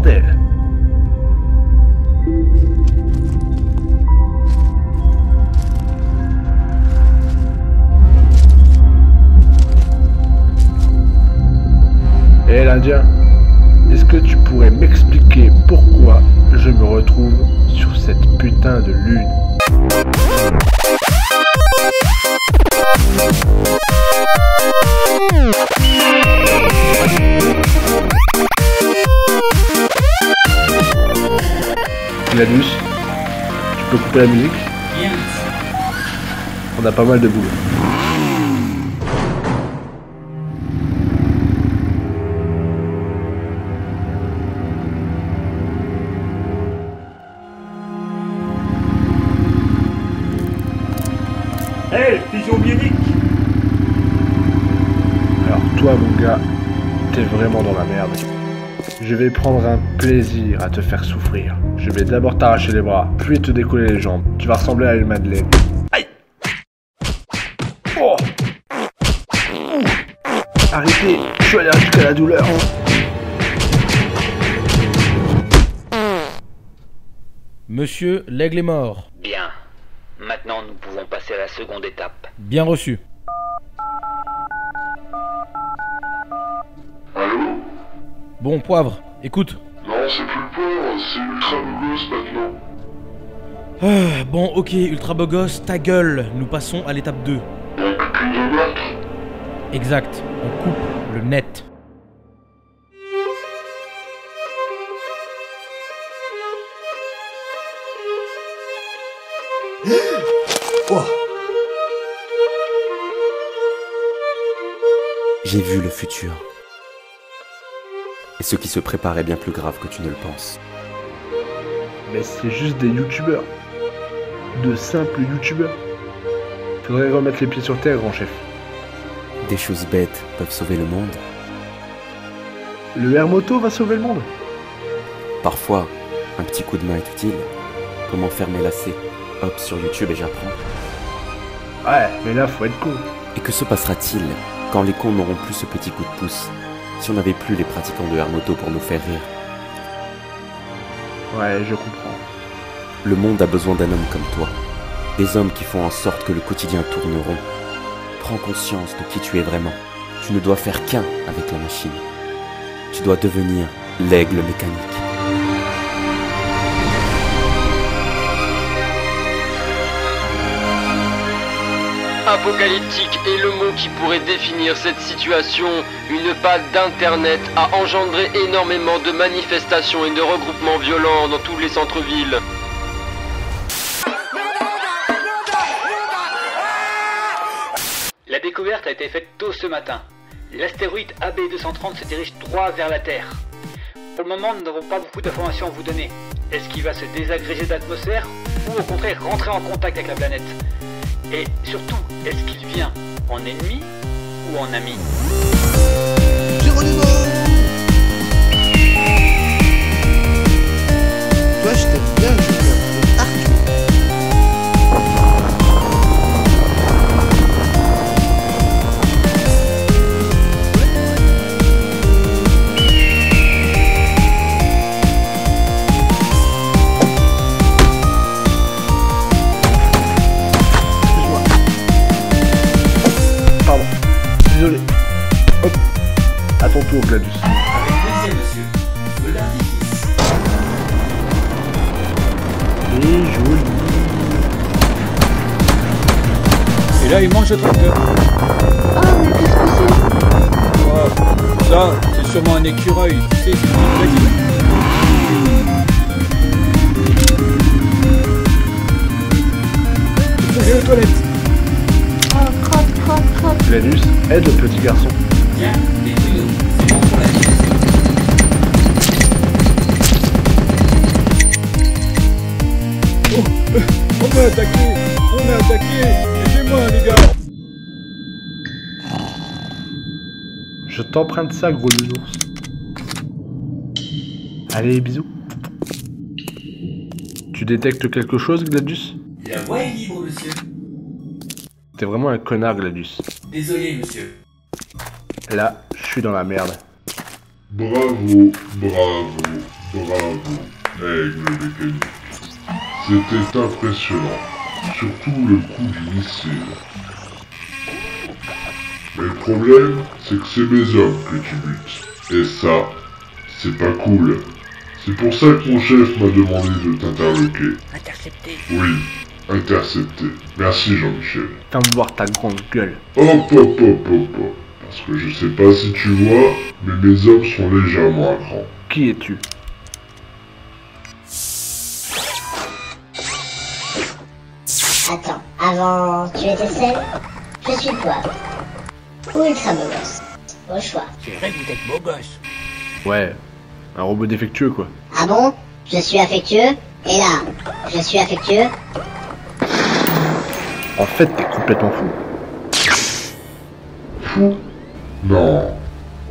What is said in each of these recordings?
bordel. Hé l'Indien, est-ce que tu pourrais m'expliquer pourquoi je me retrouve sur cette putain de lune? Gladius, tu peux couper la musique? Yes. On a pas mal de boulot. Hey, pigeon bionique! Alors toi mon gars, t'es vraiment dans la merde. Je vais prendre un plaisir à te faire souffrir. Je vais d'abord t'arracher les bras, puis te décoller les jambes. Tu vas ressembler à une madeleine. Aïe! Oh. Arrêtez, je suis allergique à la douleur. Monsieur, l'aigle est mort. Bien. Maintenant, nous pouvons passer à la seconde étape. Bien reçu. Allô? Bon, Poivre, écoute. Non, c'est plus Poivre, c'est Ultra Beau Gosse maintenant. Ah, bon, ok, Ultra Beau Gosse, ta gueule. Nous passons à l'étape 2. On coupe le net. Exact, on coupe le net. Oh. J'ai vu le futur. Et ce qui se prépare est bien plus grave que tu ne le penses. Mais c'est juste des youtubeurs. De simples youtubeurs. Faudrait remettre les pieds sur terre, grand chef. Des choses bêtes peuvent sauver le monde. Le Harmoto va sauver le monde. Parfois, un petit coup de main est utile. Comment faire mes lacets? Hop sur YouTube et j'apprends. Ouais, mais là faut être con. Et que se passera-t-il quand les cons n'auront plus ce petit coup de pouce? Si on n'avait plus les pratiquants de Harmoto pour nous faire rire? Ouais, je comprends. Le monde a besoin d'un homme comme toi. Des hommes qui font en sorte que le quotidien tourne rond. Prends conscience de qui tu es vraiment. Tu ne dois faire qu'un avec la machine. Tu dois devenir l'aigle mécanique. Apocalyptique est le mot qui pourrait définir cette situation. Une patte d'internet a engendré énormément de manifestations et de regroupements violents dans tous les centres-villes. La découverte a été faite tôt ce matin. L'astéroïde AB230 se dirige droit vers la Terre. Pour le moment, nous n'avons pas beaucoup d'informations à vous donner. Est-ce qu'il va se désagréger d'atmosphère ou au contraire rentrer en contact avec la planète? Et surtout, est-ce qu'il vient en ennemi ou en ami? Géronimo! Toi, je t'aime bien, je t'aime bien. Au Gladius. Avec plaisir, monsieur. De l'artifice. Et joli. Et là, il mange le tracteur. Ah, mais qu'est-ce que c'est? Oh, ça, c'est sûrement un écureuil. Tu sais, c'est une petite. J'ai aux toilettes. Oh, crotte, crotte, crotte. Gladius, aide le petit garçon. Tiens, des tuyaux. On a attaqué, aidez-moi les gars. Je t'emprunte ça, gros nounours. Allez, bisous. Tu détectes quelque chose, Gladius? La voie est libre, monsieur. T'es vraiment un connard, Gladius. Désolé, monsieur. Là, je suis dans la merde. Bravo, bravo. Bravo, l'Aigle mécanique. C'était impressionnant, surtout le coup du missile. Mais le problème, c'est que c'est mes hommes que tu butes. Et ça, c'est pas cool. C'est pour ça que mon chef m'a demandé de t'interloquer. Intercepté. Oui, intercepté. Merci Jean-Michel. Viens voir ta grande gueule. Hop hop hop hop hop. Parce que je sais pas si tu vois, mais mes hommes sont légèrement à cran. Qui es-tu? Attends, avant tu étais celle, je suis toi. Ultra Beau Gosse, au choix. C'est vrai que vous êtes beau gosse. Ouais, un robot défectueux quoi. Ah bon? Je suis affectueux, et là, je suis affectueux. En fait, t'es complètement fou. Fou? Non,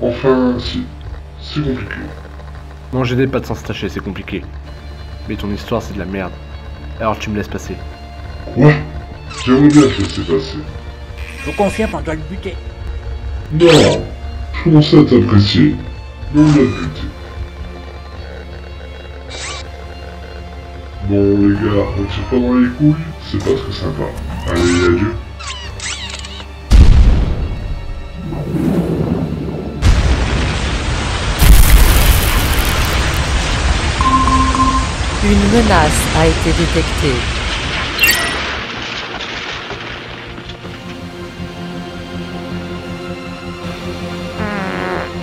enfin, c'est compliqué. Manger des pâtes sans se tâcher, c'est compliqué. Mais ton histoire, c'est de la merde. Alors tu me laisses passer. Quoi? J'aimerais bien te laisser passer. Je vous confirme, on doit le buter. Non, je commence à t'apprécier. Non, on l'a buté. Bon les gars, on tire pas dans les couilles, c'est pas très sympa. Allez, adieu. Une menace a été détectée.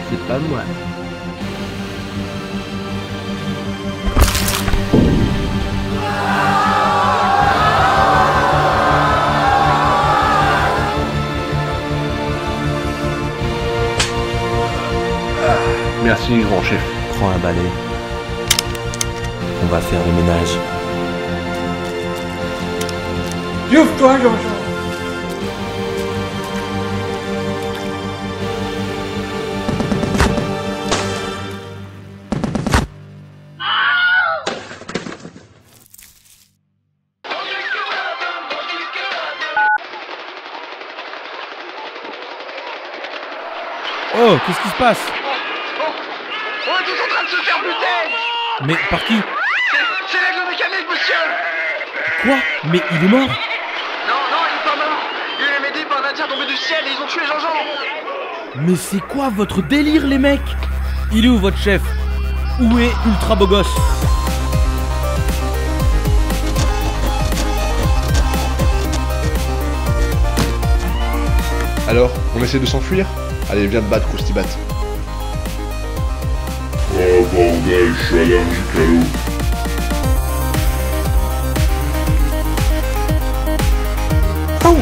C'est pas moi. Merci grand chef. Prends un balai. On va faire le ménage. Ouvre-toi, Jean-Jean. Oh, qu'est-ce qui se passe? On est tous en train de se faire buter. Mais par qui? C'est l'Aigle mécanique, monsieur. Quoi? Mais il est mort? Non, non, il est pas mort. Il est aidé par un indien tombé du ciel et ils ont tué Jean-Jean. Mais c'est quoi votre délire, les mecs? Il est où votre chef? Où est Ultra Beau Gosse? Alors, on essaie de s'enfuir? Allez, viens te battre, Croustibat. Oh bordel, je suis allergique à l'eau. Oh.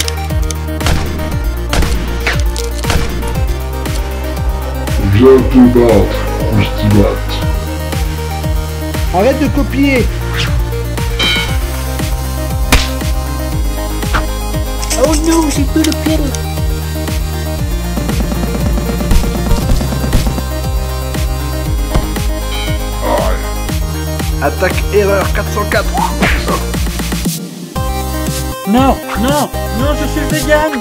Viens te battre, Croustibat. Arrête de copier. Oh non, j'ai plus de pied. Attaque erreur 404. Non, non, non, je suis le vegan.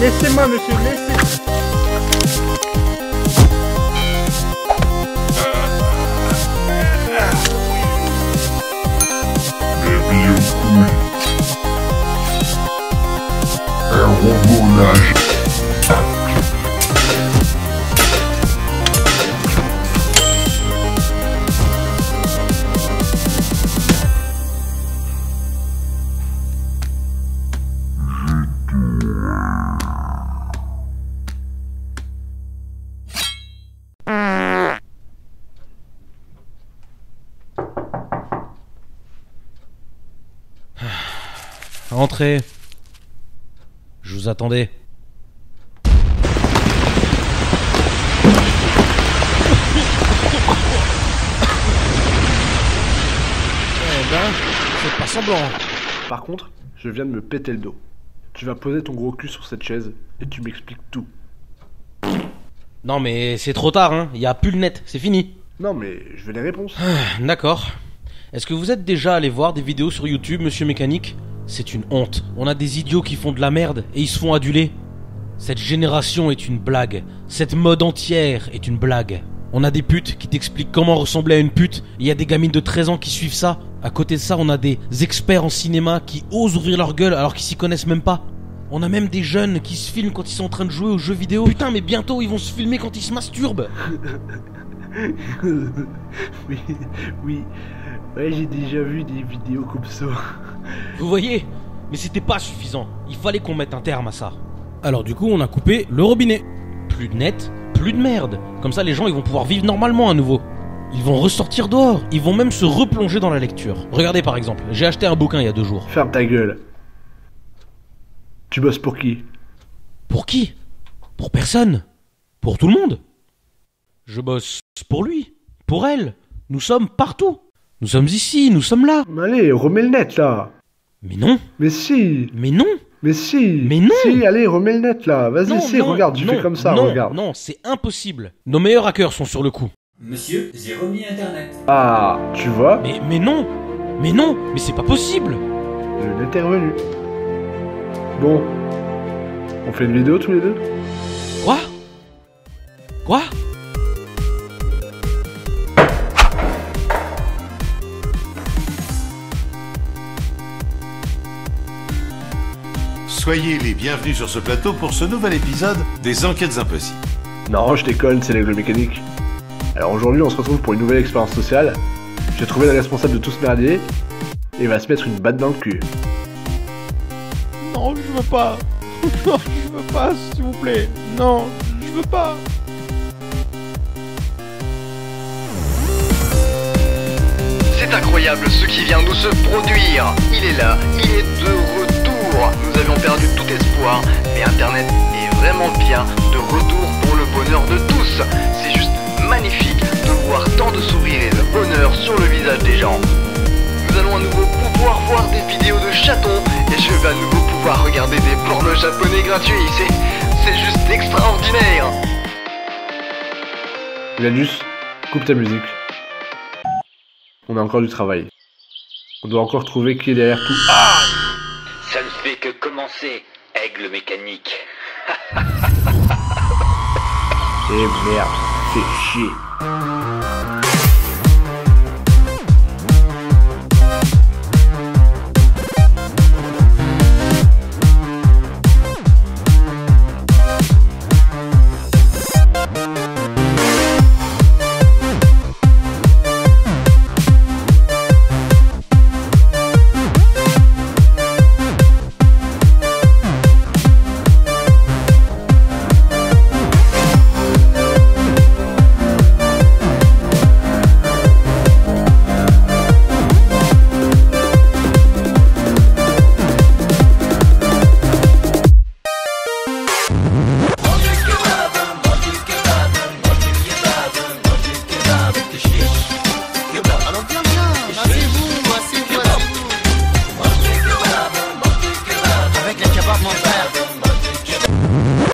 Laissez-moi, monsieur, laissez. Les vieux couilles. Un robot nage. Rentrez. Je vous attendais. Eh ben, c'est pas semblant. Par contre, je viens de me péter le dos. Tu vas poser ton gros cul sur cette chaise et tu m'expliques tout. Non mais c'est trop tard, hein. Y a plus le net, c'est fini. Non mais je veux les réponses. D'accord. Est-ce que vous êtes déjà allé voir des vidéos sur YouTube, monsieur Mécanique ? C'est une honte. On a des idiots qui font de la merde et ils se font aduler. Cette génération est une blague. Cette mode entière est une blague. On a des putes qui t'expliquent comment ressembler à une pute. Il y a des gamines de 13 ans qui suivent ça. À côté de ça, on a des experts en cinéma qui osent ouvrir leur gueule alors qu'ils s'y connaissent même pas. On a même des jeunes qui se filment quand ils sont en train de jouer aux jeux vidéo. Putain, mais bientôt ils vont se filmer quand ils se masturbent. Oui. Ouais, j'ai déjà vu des vidéos comme ça. Vous voyez? Mais c'était pas suffisant. Il fallait qu'on mette un terme à ça. Alors du coup, on a coupé le robinet. Plus de net, plus de merde. Comme ça, les gens, ils vont pouvoir vivre normalement à nouveau. Ils vont ressortir dehors. Ils vont même se replonger dans la lecture. Regardez par exemple, j'ai acheté un bouquin il y a 2 jours. Ferme ta gueule. Tu bosses pour qui? Pour qui? Pour personne. Pour tout le monde. Je bosse pour lui, pour elle. Nous sommes partout. Nous sommes ici, nous sommes là. Mais allez, remets le net là. Mais non. Mais si. Mais non. Mais si. Mais non. Si, allez, remets le net là. Vas-y, si, regarde, tu fais comme ça, regarde. Non, c'est impossible. Nos meilleurs hackers sont sur le coup. Monsieur, j'ai remis internet. Ah, tu vois. Mais non, mais c'est pas possible. Je l'ai intervenu. Bon, on fait une vidéo tous les deux? Quoi? Soyez les bienvenus sur ce plateau pour ce nouvel épisode des Enquêtes Impossibles. Non, je déconne, c'est l'Aigle mécanique. Alors aujourd'hui, on se retrouve pour une nouvelle expérience sociale. J'ai trouvé le responsable de tout ce merdier et va se mettre une batte dans le cul. Non, je veux pas. Non, je veux pas, s'il vous plaît. Non, je veux pas. C'est incroyable ce qui vient de se produire. Il est là, il est de retour. Nous avions perdu tout espoir, mais Internet est vraiment bien de retour pour le bonheur de tous. C'est juste magnifique de voir tant de sourires et de bonheur sur le visage des gens. Nous allons à nouveau pouvoir voir des vidéos de chatons et je vais à nouveau pouvoir regarder des pornos japonais gratuits. C'est juste extraordinaire. L'Anus, coupe ta musique. On a encore du travail. On doit encore trouver qui est derrière tout. Ah, ça ne fait que commencer, Aigle mécanique. Et merde, c'est chier.